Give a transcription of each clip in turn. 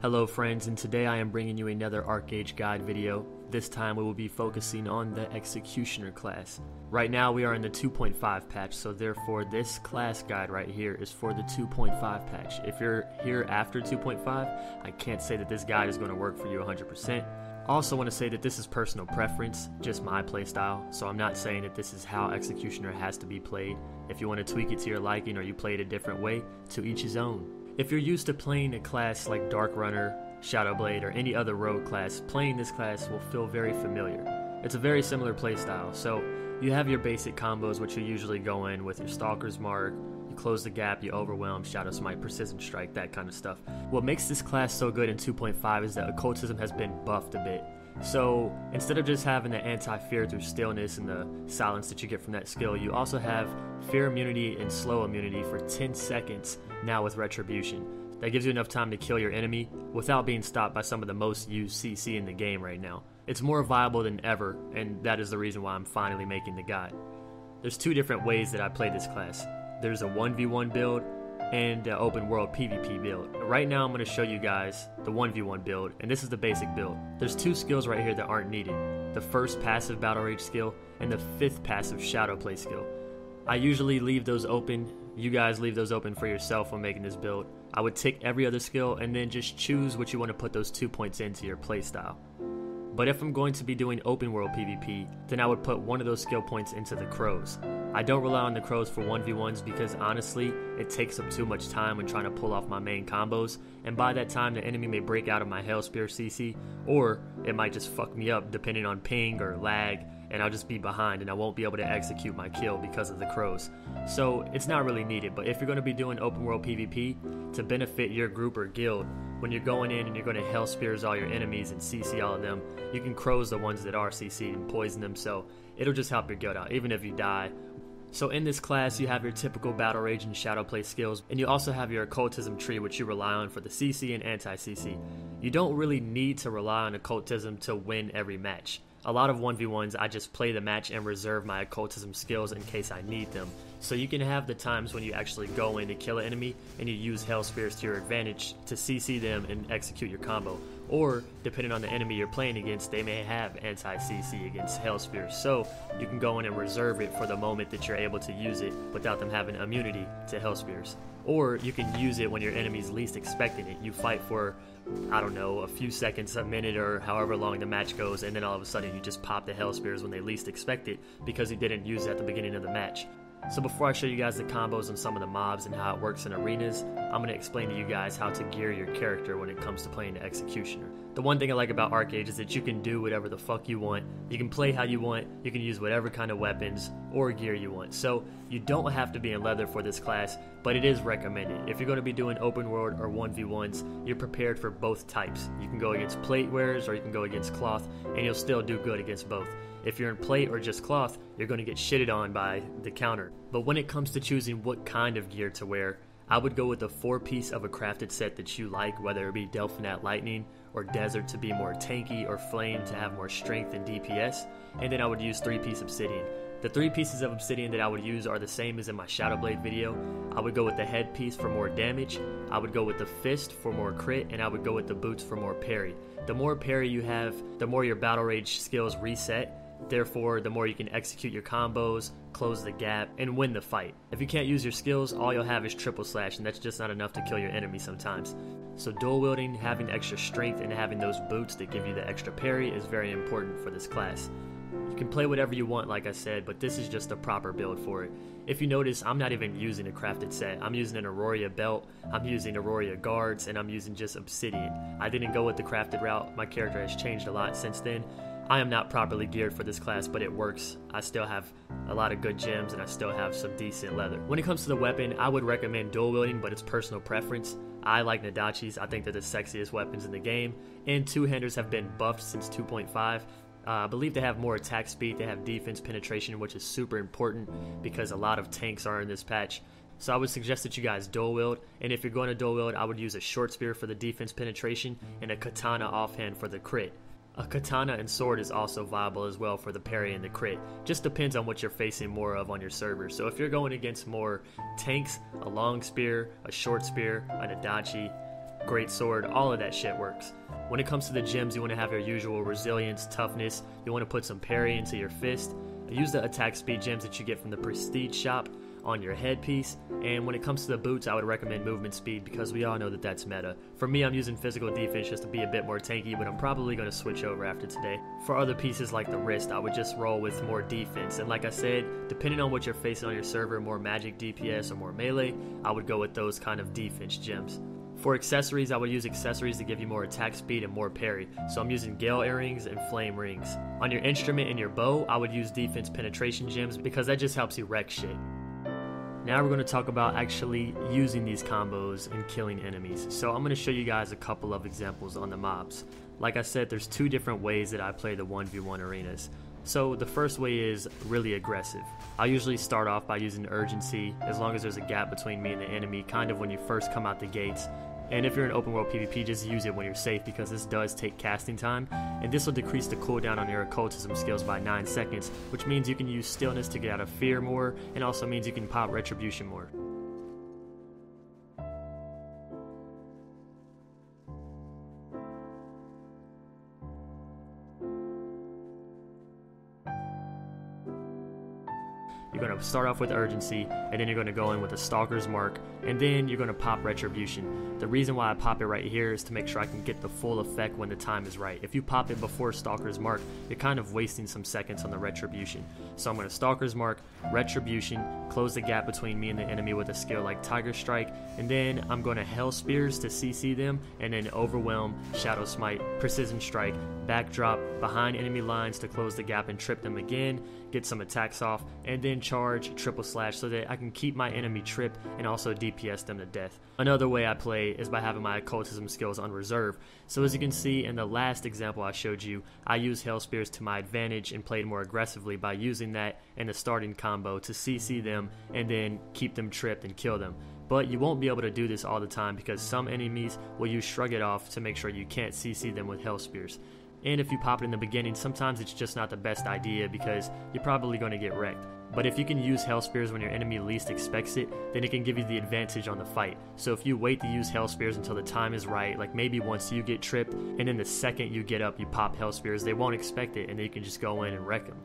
Hello friends, and today I am bringing you another ArcheAge guide video. This time we will be focusing on the Executioner class. Right now we are in the 2.5 patch, so therefore this class guide right here is for the 2.5 patch. If you're here after 2.5, I can't say that this guide is going to work for you 100%. Also want to say that this is personal preference, just my playstyle, so I'm not saying that this is how Executioner has to be played. If you want to tweak it to your liking or you play it a different way, to each his own. If you're used to playing a class like Dark Runner, Shadowblade, or any other rogue class, playing this class will feel very familiar. It's a very similar playstyle, so you have your basic combos which you usually go in with your Stalker's Mark, you close the gap, you overwhelm, Shadow Smite, Persistent Strike, that kind of stuff. What makes this class so good in 2.5 is that Occultism has been buffed a bit. So instead of just having the anti-fear through stillness and the silence that you get from that skill, you also have fear immunity and slow immunity for 10 seconds now with Retribution. That gives you enough time to kill your enemy without being stopped by some of the most used CC in the game right now. It's more viable than ever, and that is the reason why I'm finally making the guide. There's two different ways that I play this class. There's a 1v1 build and an open world PvP build. Right now I'm going to show you guys the 1v1 build, and this is the basic build. There's two skills right here that aren't needed. The first passive battle rage skill and the fifth passive shadow play skill. I usually leave those open. You guys leave those open for yourself when making this build. I would tick every other skill and then just choose what you want to put those 2 points into your playstyle. But if I'm going to be doing open world PvP, then I would put one of those skill points into the crows. I don't rely on the crows for 1v1s because honestly, it takes up too much time when trying to pull off my main combos, and by that time the enemy may break out of my Hell Spear CC, or it might just fuck me up depending on ping or lag, and I'll just be behind and I won't be able to execute my kill because of the crows. So it's not really needed, but if you're going to be doing open world PvP, to benefit your group or guild, when you're going in and you're going to Hell Spears all your enemies and CC all of them, you can crows the ones that are CC and poison them, so it'll just help your guild out even if you die. So in this class, you have your typical battle rage and shadow play skills, and you also have your occultism tree, which you rely on for the CC and anti-CC. You don't really need to rely on occultism to win every match. A lot of 1v1s, I just play the match and reserve my occultism skills in case I need them. So you can have the times when you actually go in to kill an enemy, and you use Hell Spears to your advantage to CC them and execute your combo. Or, depending on the enemy you're playing against, they may have anti-CC against Hell Spears, so you can go in and reserve it for the moment that you're able to use it without them having immunity to Hell Spears. Or you can use it when your enemy's least expecting it. You fight for, I don't know, a few seconds, a minute, or however long the match goes, and then all of a sudden you just pop the Hell Spears when they least expect it because you didn't use it at the beginning of the match. So before I show you guys the combos and some of the mobs and how it works in arenas, I'm going to explain to you guys how to gear your character when it comes to playing the Executioner. The one thing I like about ArcheAge is that you can do whatever the fuck you want, you can play how you want, you can use whatever kind of weapons or gear you want. So you don't have to be in leather for this class, but it is recommended. If you're going to be doing open world or 1v1s, you're prepared for both types. You can go against plate wearers or you can go against cloth, and you'll still do good against both. If you're in plate or just cloth, you're going to get shitted on by the counter. But when it comes to choosing what kind of gear to wear, I would go with the 4-piece of a crafted set that you like, whether it be Delphinat Lightning or Desert to be more tanky or Flame to have more strength and DPS, and then I would use 3-piece Obsidian. The 3 pieces of Obsidian that I would use are the same as in my Shadowblade video. I would go with the headpiece for more damage, I would go with the fist for more crit, and I would go with the boots for more parry. The more parry you have, the more your battle rage skills reset. Therefore, the more you can execute your combos, close the gap, and win the fight. If you can't use your skills, all you'll have is triple slash, and that's just not enough to kill your enemy sometimes. So dual wielding, having extra strength, and having those boots that give you the extra parry is very important for this class. You can play whatever you want, like I said, but this is just the proper build for it. If you notice, I'm not even using a crafted set. I'm using an Aurora belt, I'm using Aurora guards, and I'm using just Obsidian. I didn't go with the crafted route. My character has changed a lot since then. I am not properly geared for this class, but it works. I still have a lot of good gems and I still have some decent leather. When it comes to the weapon, I would recommend dual wielding, but it's personal preference. I like Nodachis. I think they're the sexiest weapons in the game, and two-handers have been buffed since 2.5. I believe they have more attack speed, they have defense penetration, which is super important because a lot of tanks are in this patch. So I would suggest that you guys dual wield, and if you're going to dual wield, I would use a short spear for the defense penetration and a katana offhand for the crit. A katana and sword is also viable as well for the parry and the crit. Just depends on what you're facing more of on your server. So if you're going against more tanks, a long spear, a short spear, an Adachi, great sword, all of that shit works. When it comes to the gems, you want to have your usual resilience, toughness, you want to put some parry into your fist, use the attack speed gems that you get from the prestige shop on your headpiece, and when it comes to the boots, I would recommend movement speed because we all know that that's meta. For me, I'm using physical defense just to be a bit more tanky, but I'm probably going to switch over after today. For other pieces like the wrist, I would just roll with more defense, and like I said, depending on what you're facing on your server, more magic DPS or more melee, I would go with those kind of defense gems. For accessories, I would use accessories to give you more attack speed and more parry, so I'm using Gale Earrings and Flame Rings. On your instrument and your bow, I would use defense penetration gems because that just helps you wreck shit. Now we're going to talk about actually using these combos and killing enemies. So I'm going to show you guys a couple of examples on the mobs. Like I said, there's two different ways that I play the 1v1 arenas. So the first way is really aggressive. I usually start off by using urgency as long as there's a gap between me and the enemy, kind of when you first come out the gates. And if you're in open world PvP, just use it when you're safe because this does take casting time, and this will decrease the cooldown on your occultism skills by 9 seconds, which means you can use stillness to get out of fear more, and also means you can pop retribution more. You're going to start off with urgency, and then you're going to go in with a Stalker's Mark, and then you're going to pop retribution. The reason why I pop it right here is to make sure I can get the full effect when the time is right. If you pop it before Stalker's Mark, you're kind of wasting some seconds on the retribution. So I'm going to Stalker's Mark, retribution, close the gap between me and the enemy with a skill like tiger strike, and then I'm going to Hell Spears to CC them, and then overwhelm, shadow smite, precision strike, backdrop, behind enemy lines to close the gap and trip them again, get some attacks off, and then charge, triple slash so that I can keep my enemy tripped and also DPS them to death. Another way I play is by having my occultism skills on reserve. So as you can see in the last example I showed you, I used Hell Spears to my advantage and played more aggressively by using that and the starting combo to CC them and then keep them tripped and kill them. But you won't be able to do this all the time because some enemies will use Shrug It Off to make sure you can't CC them with Hell Spears. And if you pop it in the beginning, sometimes it's just not the best idea because you're probably going to get wrecked. But if you can use Hell Spears when your enemy least expects it, then it can give you the advantage on the fight. So if you wait to use Hell Spears until the time is right, like maybe once you get tripped, and then the second you get up you pop Hell Spears, they won't expect it and they can just go in and wreck them.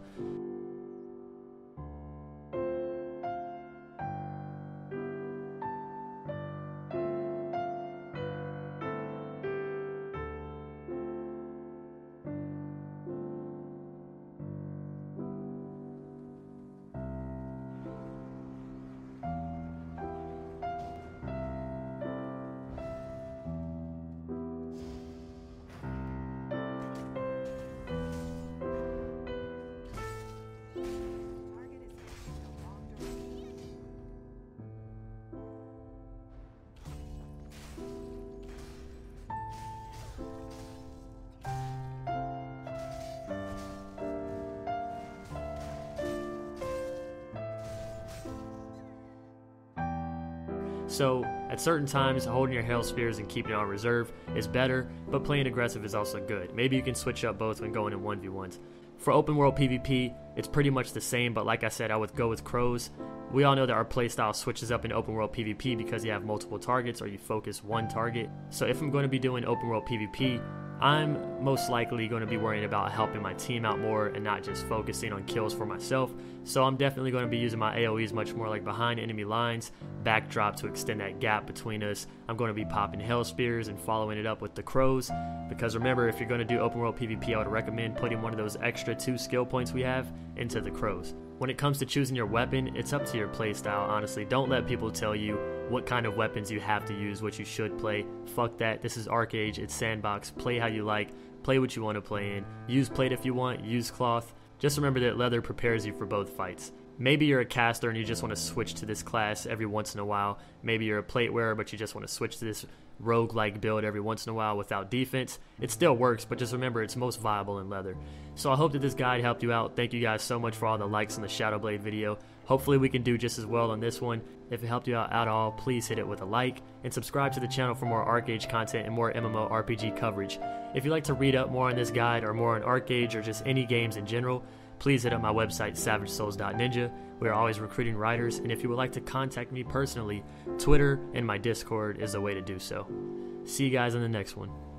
So at certain times, holding your Hell Spears and keeping it on reserve is better, but playing aggressive is also good. Maybe you can switch up both when going in 1v1s. For open world PvP, it's pretty much the same, but like I said, I would go with crows. We all know that our playstyle switches up in open world PvP because you have multiple targets or you focus one target. So if I'm going to be doing open world PvP, I'm most likely going to be worrying about helping my team out more and not just focusing on kills for myself, so I'm definitely going to be using my AoEs much more like behind enemy lines, backdrop to extend that gap between us. I'm going to be popping Hell Spears and following it up with the crows, because remember, if you're going to do open world PvP, I would recommend putting one of those extra 2 skill points we have into the crows. When it comes to choosing your weapon, it's up to your playstyle, honestly. Don't let people tell you what kind of weapons you have to use, what you should play. Fuck that. This is ArcheAge, it's sandbox. Play how you like, play what you want to play in. Use plate if you want, use cloth. Just remember that leather prepares you for both fights. Maybe you're a caster and you just want to switch to this class every once in a while. Maybe you're a plate wearer but you just want to switch to this roguelike build every once in a while without defense. It still works, but just remember it's most viable in leather. So I hope that this guide helped you out. Thank you guys so much for all the likes on the Shadowblade video. Hopefully we can do just as well on this one. If it helped you out at all, please hit it with a like and subscribe to the channel for more ArcheAge content and more MMORPG coverage. If you'd like to read up more on this guide or more on ArcheAge or just any games in general, please hit up my website, SavageSouls.Ninja. We are always recruiting writers, and if you would like to contact me personally, Twitter and my Discord is the way to do so. See you guys in the next one.